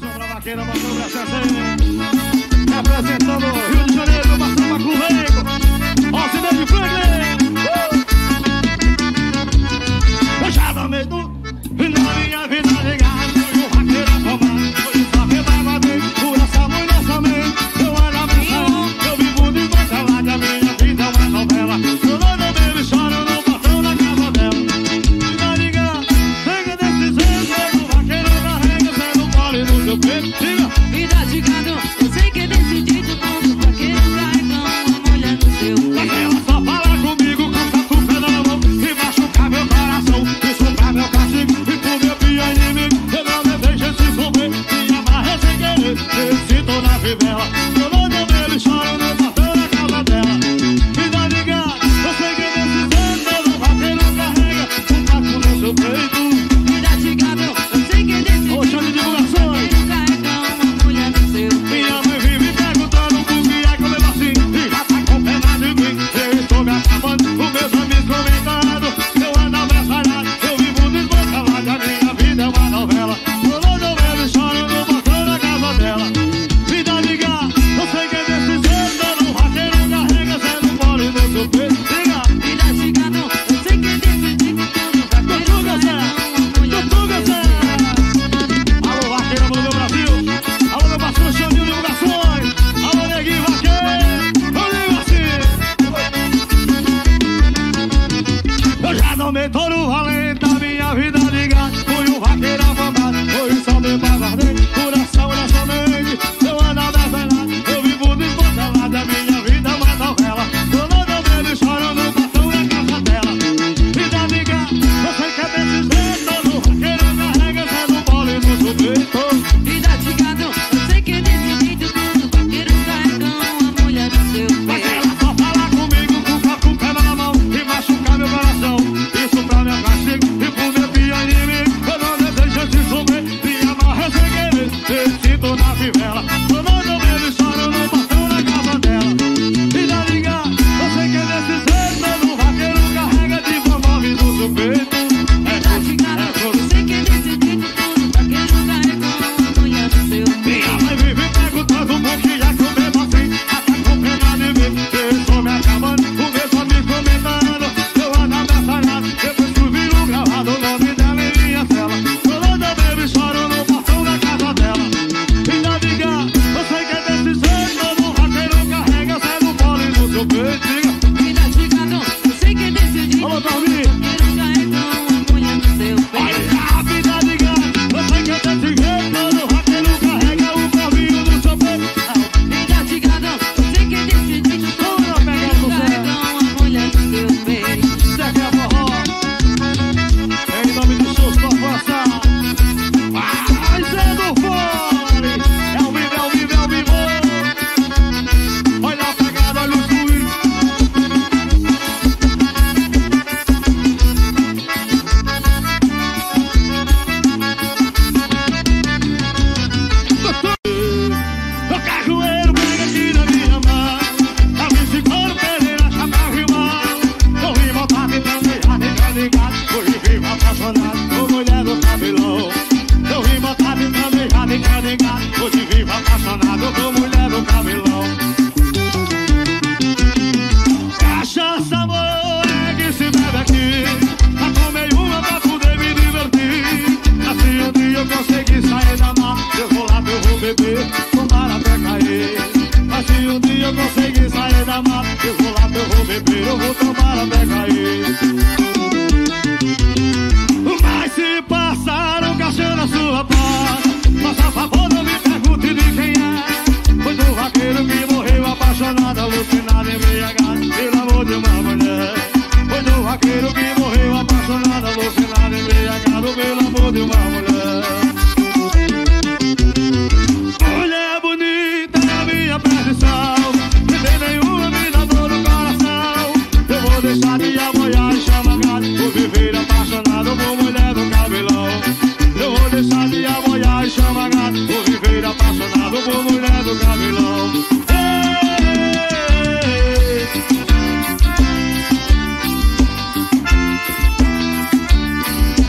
Sobra vaquero, más sobra chacero. Ya presentamos Río de Janeiro, más sobra cubeco. O si no me fue. Eu já tomei tudo na minha vida ligada.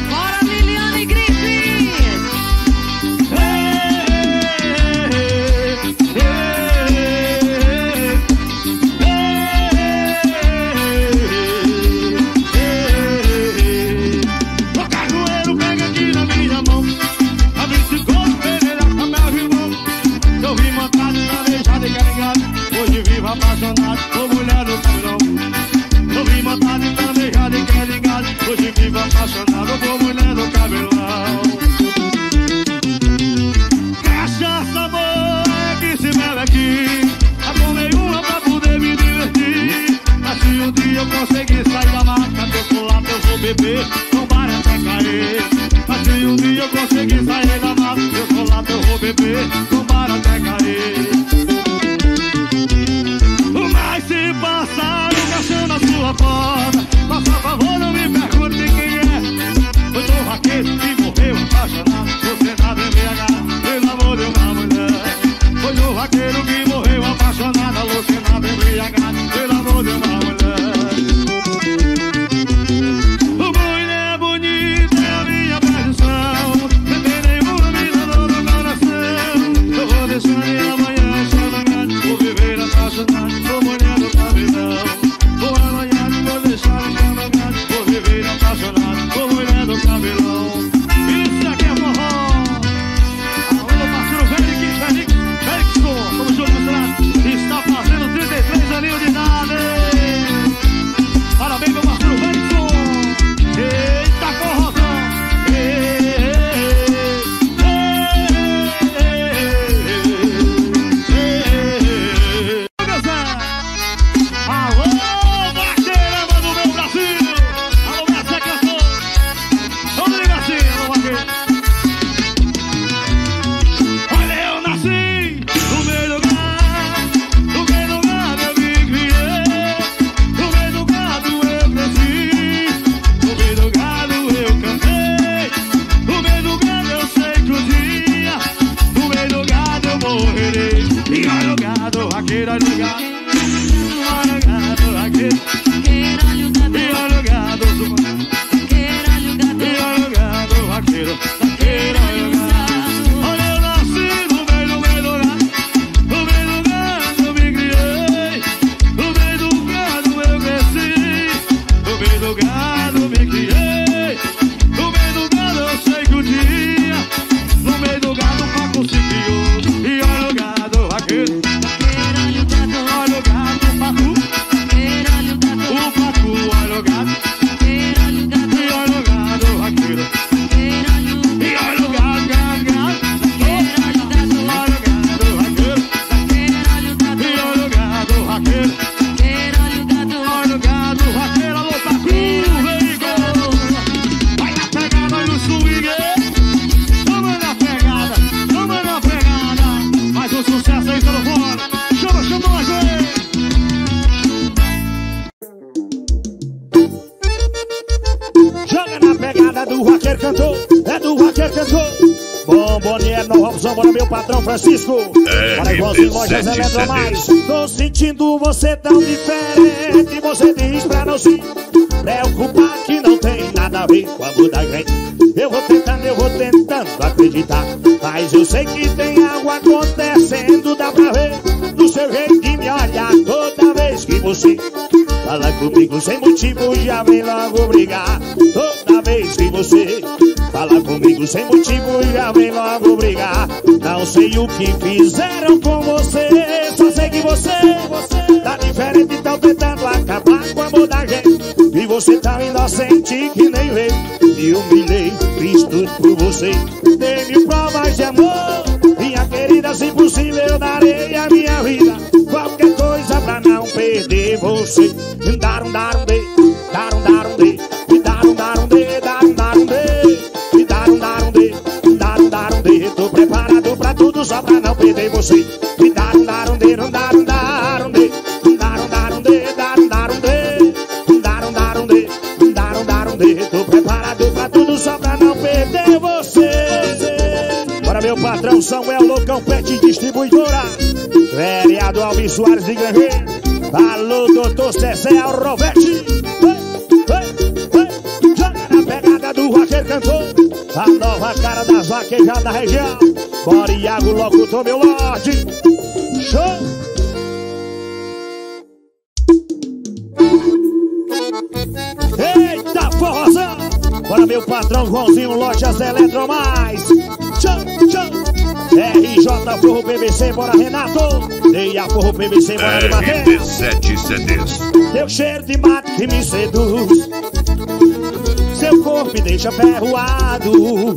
Bora, Liliana e Gripe! Tratado como helado cabelao. Cachaça boa que se bebe aqui. Apomei uma pra poder me divertir. Mas se um dia eu conseguir sair da marca que eu sou lá, eu vou beber, não para até cair. Mas se um dia eu conseguir sair da marca que eu sou lá, eu vou beber, não para até cair. Mas se passar um cachorro na sua porta, faça favor, não me pergunte quem é. Foi do vaqueiro que morreu apaixonado, você tá embriagado, pelo amor de uma mulher. Foi do vaqueiro que morreu apaixonado, você tá embriagado, pelo amor de uma mulher. Mulher bonita é a minha paixão, não tem nenhuma mina no coração. Eu vou deixar e amanhã chorando, vou viver apaixonado, vou mulher do pavilhão. Tô mulher do cabelão. Isso aqui é forró. Arruma parceiro velho que Félix, vamos junto, mostrado. Está fazendo 33 aninhos de idade. Parabéns, meu parceiro Félix. Eita, forrozão. Francisco, para igualzinho lojas Eletromais. Tô sentindo você tão diferente. Você diz pra não se preocupar, que não tem nada a ver com a muda gente. Eu vou tentando acreditar, mas eu sei que tem algo acontecendo. Dá pra ver do seu jeito de me olhar toda vez que você fala comigo sem motivo, já vem logo brigar. Toda vez que você fala comigo sem motivo, já vem logo brigar. Não sei o que fizeram com você, só sei que você tá diferente, tá tentando acabar com a amor da gente. E você tá inocente que nem veio, me humilhei, fiz tudo por você. Dei-me provas de amor, minha querida, se possível eu darei a minha vida, qualquer coisa pra não perder você. Tô preparado pra tudo só pra não perder você. Me dar um de. Tô preparado pra tudo só pra não perder você. Para meu patrão Samuel Loucão, Pet Distribuidora, vereador Alves Soares de Grangeiro. Alô, doutor Cezé Alrovete. Joga na pegada do Roger Cantor, a nova cara das vaquejadas da região. Bora, Iago, logo tô meu lorde. Show! Eita, forrozão! Bora, meu patrão Joãozinho, lojas Eletromais. Show! RJ Forro PVC, bora, Renato. Deia Forro PVC, bora, Renato. RT7 CDs. Teu cheiro de mato que me seduz. Seu corpo me deixa ferroado,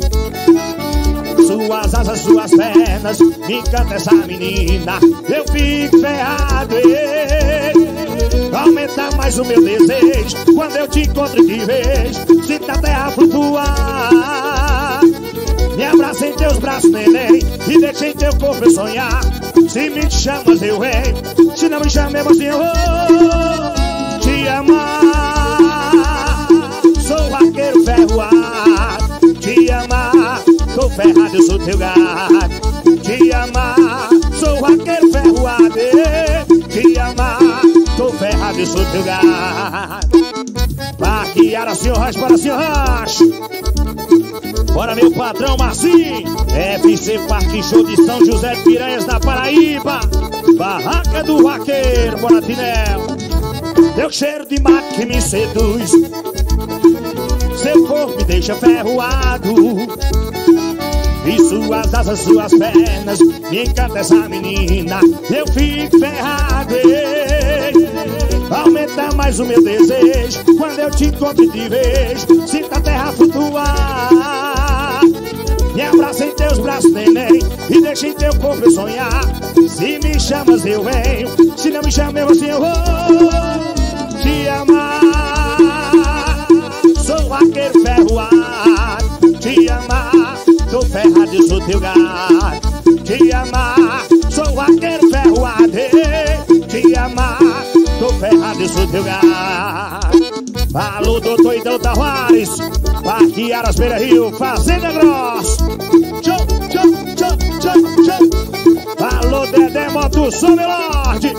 suas asas, suas pernas, me encanta essa menina. Eu fico ferrado, aumenta mais o meu desejo quando eu te encontro de vez. Sinta a terra flutuar, me abraça em teus braços, neném, e deixa em teu corpo eu sonhar. Se me chamas eu venho, se não me chamas assim eu vou te amar. Sou vaqueiro ferroado, te amar, tô ferrado, eu sou teu gato. Te amar, sou vaqueiro ferroado, te amar, tô ferrado, eu sou teu gato. Vaquear assim o racho, para assim o racho. Bora meu patrão Marcinho, FC Parque Show de São José de Piranhas na Paraíba, barraca do vaqueiro, bora Tinel. Teu cheiro de mato que me seduz, seu corpo me deixa ferroado, e suas asas, suas pernas, me encanta essa menina. Eu fico ferrado, aumenta mais o meu desejo quando eu te encontro de vez. Sinta a terra flutuar, me abraça em teus braços, neném, e deixa em teu corpo eu sonhar. Se me chamas eu venho, se não me chamas eu assim eu vou te amar. Sou vaqueiro ferroado, te amar, tô ferrado, eu sou teu gato. Te amar, sou vaqueiro ferroado, te amar, tô ferrado, eu sou teu gato. Alô, doutor Idão Tavares, Parque Aras Beira Rio, Fazenda Gross. Tchau, tchau, tchau, tchau, tchau. Alô, Dedé Moto Som, meu Lorde.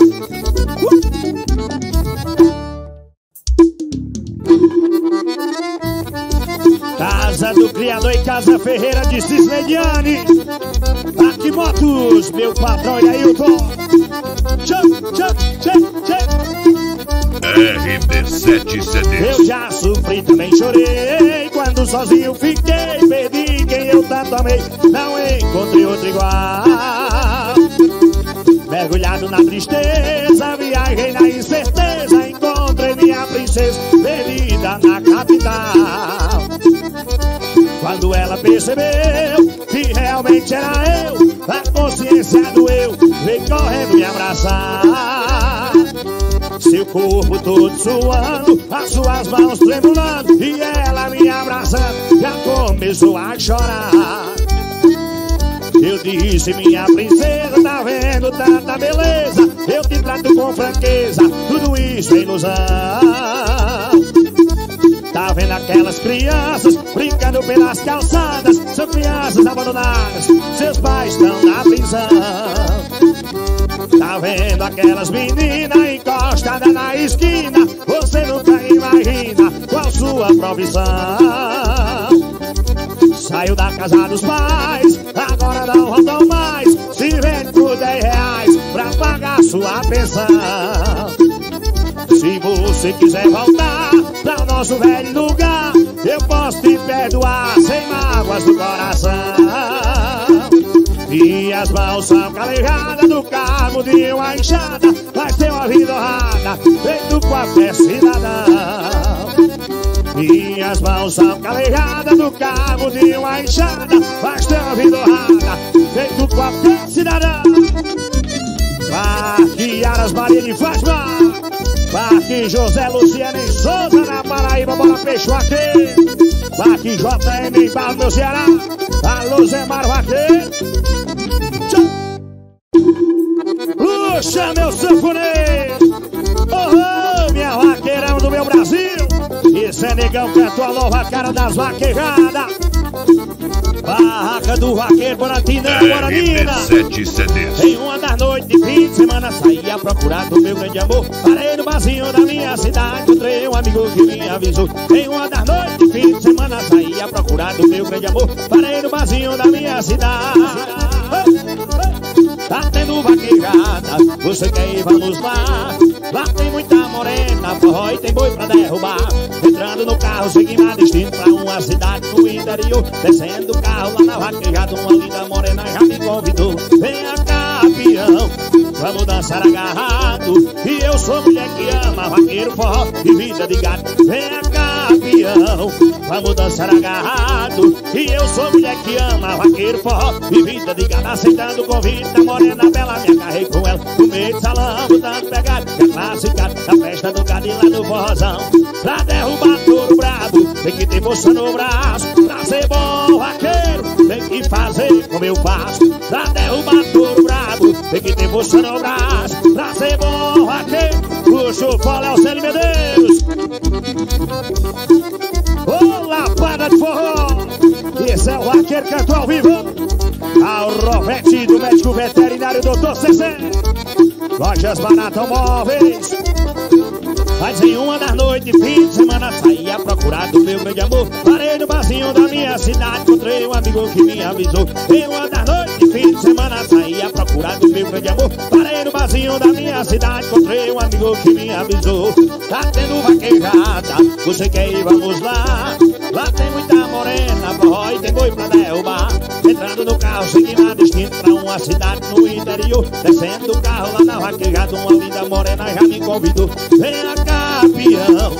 Casa do Criador e Casa Ferreira de Cisnediane. Parque Motos, meu patrão e Ailton. Tchau, tchau, tchau, tchau. RB77. Eu já sofri, também chorei, quando sozinho fiquei, perdi quem eu tanto amei, não encontrei outro igual. Mergulhado na tristeza, viajei na incerteza, encontrei minha princesa perdida na capital. Quando ela percebeu que realmente era eu, a consciência doeu, veio correndo me abraçar. Seu corpo todo suando, as suas mãos tremulando, e ela me abraçando, já começou a chorar. Eu disse, minha princesa, tá vendo tanta beleza? Eu te trato com franqueza, tudo isso é ilusão. Tá vendo aquelas crianças brincando pelas calçadas? São crianças abandonadas, seus pais estão na prisão. Tá vendo aquelas meninas encostadas na esquina? Você nunca imagina qual sua profissão. Saiu da casa dos pais, agora não rodam mais, se vende por R$10 pra pagar sua pensão. Se você quiser voltar pra o nosso velho lugar, eu posso te perdoar sem mágoas do coração. Minhas mãos são calejadas do cabo de uma enxada, mas tem uma vida honrada, feito qualquer cidadão. Minhas mãos são calejadas do cabo de uma enxada, mas tem uma vida honrada, feito qualquer cidadão. Parque Aras Maria de Fátima, Parque José Luciano em Souza, na Paraíba, bora peixe aqui. Parque JM em Barro, meu Ceará, alô Zé Mário Vaqueiro. Puxa meu sanfoneiro, oh, oh, minha vaqueirão do meu Brasil. Isso é negão que é tua nova cara das vaquejadas. Barraca do vaqueiro, Boratina, Boranina. Em uma das noites de fim de semana, saí a procurar do meu grande amor. Parei no barzinho da minha cidade, encontrei um amigo que me avisou. Em uma das noites de fim de semana, saí a procurar do meu grande amor. Parei no barzinho da minha cidade. Tá tendo vaquejada, você quer ir, vamos lá. Lá tem muita morena, forró e tem boi pra derrubar. Entrando no carro, seguindo a destino pra uma cidade do interior. Descendo o carro lá na vaquejada, uma linda morena já me convidou. Venha cá, peão, vamos dançar agarrado, e eu sou mulher que ama vaqueiro, forró e vida de gato. Venha cá, peão, Lampião, vamos dançar agarrado, que eu sou mulher que ama vaqueiro, forró e vida de gado. Aceitando o convite da morena bela, me agarrei com ela no meio do salão, botando pegado, é classificado na festa do gado e lá no forrozão. Pra derrubar todo brabo, tem que ter moça no braço. Pra ser bom vaqueiro, tem que fazer como eu faço. Pra derrubar todo brabo, tem que ter moça no braço. Pra ser bom vaqueiro, puxa o fole ao ser meu Deus. Ô lapada de forró, esse é o vaqueiro canto ao vivo. Ao Rovete do médico veterinário Dr. CC, lojas Barato Móveis. Mas em uma das noites de fim de semana saí a procurar do meu grande amor. Parei no barzinho da minha cidade, encontrei um amigo que me avisou. Em uma das noites de fim de semana saí a procurar do meu grande amor. Parei no barzinho da minha cidade, encontrei um amigo que me avisou. Tá tendo vaquejada, você quer ir, vamos lá. Lá tem muita morena, forró e tem boi pra derrubar. Entrando no carro, segui na distinta pra uma cidade no interior. Descendo do carro lá na vaquejada, uma linda morena já me convidou. Venha cá, peão,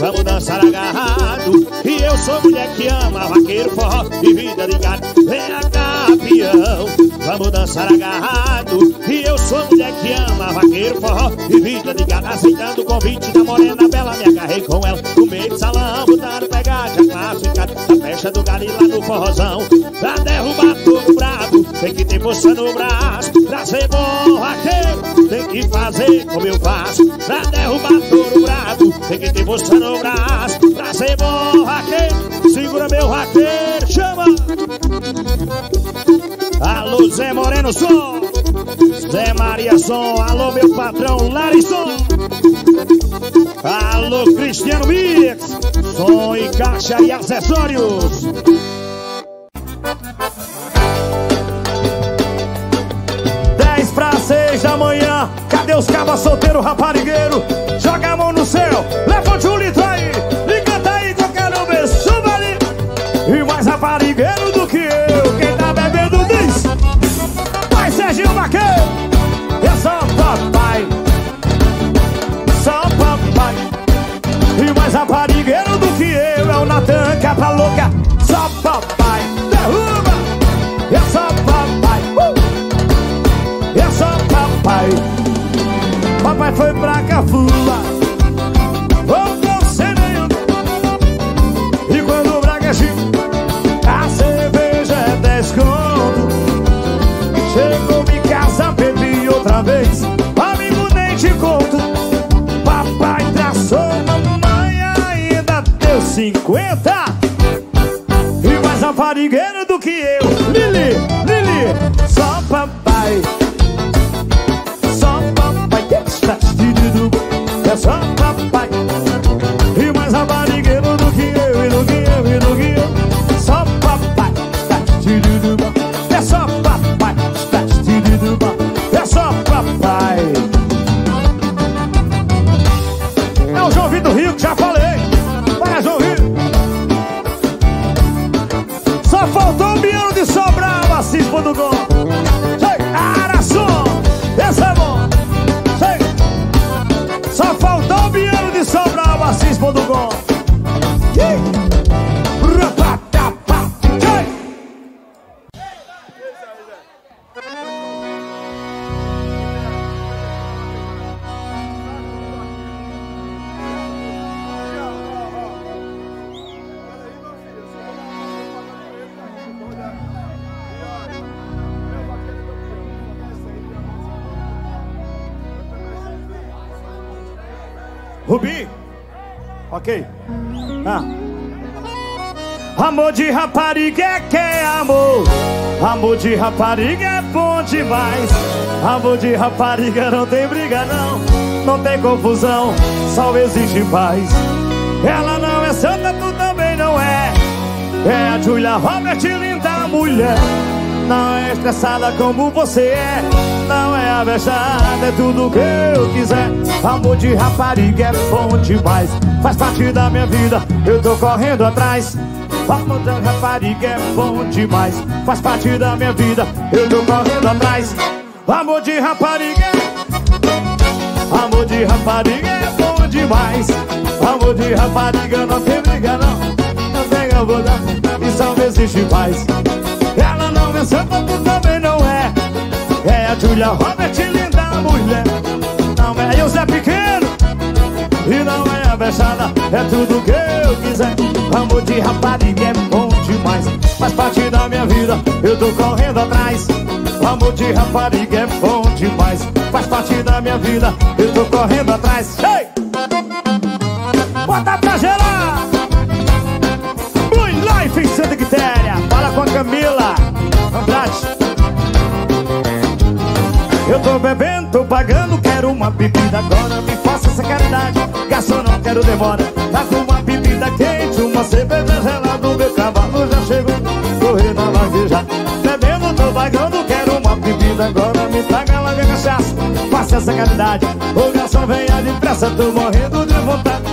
vamos dançar agarrado, e eu sou mulher que ama vaqueiro, forró e vida de gado. Venha cá, peão, vamos dançar agarrado, e eu sou mulher que ama vaqueiro, forró e vida de gado. Aceitando o convite da morena bela, me agarrei com ela no meio do salão, botando pegada, já classificado na festa do gado e lá no forrozão. Pra derrubar todo brabo, tem que ter moça no braço. Pra ser bom vaqueiro, tem que fazer como eu faço. Pra derrubar todo brabo, tem que ter moça no braço. Pra ser bom vaqueiro, segura meu vaqueiro, chama! Alô Zé Moreno Som, Zé Maria Som, alô meu patrão Larisson, alô Cristiano Mix, Som e Caixa e Acessórios. Da manhã, cadê os cabas solteiro, raparigueiro? Joga a mão no céu, levante o litro aí e canta aí que eu quero ver, suba ali. E mais raparigueiro do que eu, quem tá bebendo diz: vai Serginho Maqueiro, é só papai, e mais raparigueiro do que eu é o Natan Capa Louca, só papai, derruba, é só papai. É só papai, papai foi pra Cafula, voltou cedo. E quando o Braga é chique, a cerveja é 10 conto. Chegou em casa, bebi outra vez, amigo nem te conto. Papai traçou, mamãe ainda deu 50. E mais aparigueiro do que eu, Lili, Lili, só papai. É só papai, e mais raparigueiro do que eu, e do que eu, e do que eu. Só papai, é só papai, é só papai. É o João Vitor Rico, já falei. Para João Vitor. Só faltou o Biano de Sobral, Assis.com. Rubi, ok. Amor de rapariga é que é amor. Amor de rapariga é bom demais. Amor de rapariga não tem briga não, não tem confusão, só existe paz. Ela não é santa, tu também não é. É a Julia Roberts, linda mulher. Não é estressada como você é, não é abestada, é tudo que eu quiser. Amor de rapariga é bom demais, faz parte da minha vida, eu tô correndo atrás. Amor de rapariga é bom demais, faz parte da minha vida, eu tô correndo atrás. Amor de rapariga, amor de rapariga é bom demais. Amor de rapariga não tem briga não, não tem algodão e só existe paz. Ela não é samba, tu também não é. É a Julia Roberts, linda mulher. Não é o Zé Pequeno e não é a Vaquejada. É tudo que eu quiser. Amor de rapariga é bom demais, mas parte da minha vida eu tô correndo atrás. Amor de rapariga é bom demais, faz parte da minha vida, eu tô correndo atrás. Ei! Bota pra gerar! Blue Life em Santa Quitéria, fala com a Camila Andrade. Eu tô bebendo, tô pagando, quero uma bebida agora, me faça essa caridade. Garçom, não quero demora, tá com uma bebida quente, uma cerveja gelada, o meu cavalo já chegou, correndo a vaquejada. Bebendo, tô pagando, quero uma bebida agora, me traga lá minha cachaça, faça essa caridade. Ô garçom, venha depressa, tô morrendo de vontade.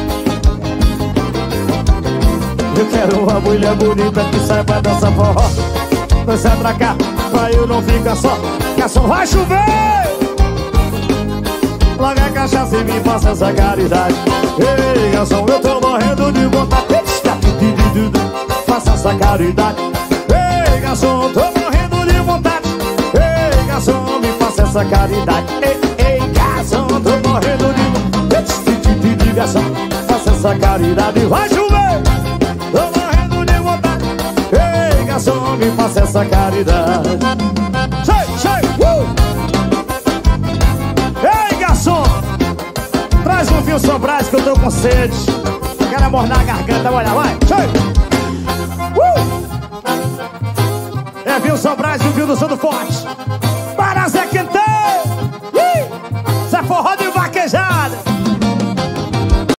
Eu quero uma mulher bonita que saiba dançar forró, dançar pra cá, pra eu não ficar só. Garçom, vai chover! Larga a cachaça e me faça essa caridade. Ei, garçom, eu tô morrendo de vontade. Faça essa caridade. Ei, garçom, tô morrendo de vontade. Ei, garçom, me faça essa caridade. Ei, garçom, tô morrendo de vontade. Garçom, faça essa caridade. Vai chover! Tô morrendo de vontade. Ei, garçom, me faça essa caridade. Cheio, cheio! Ei, garçom, traz um fio sobrais que eu tô com sede. Quero amornar a garganta, olha, vai! Cheio! É fio sobrais e o fio do Santo Forte.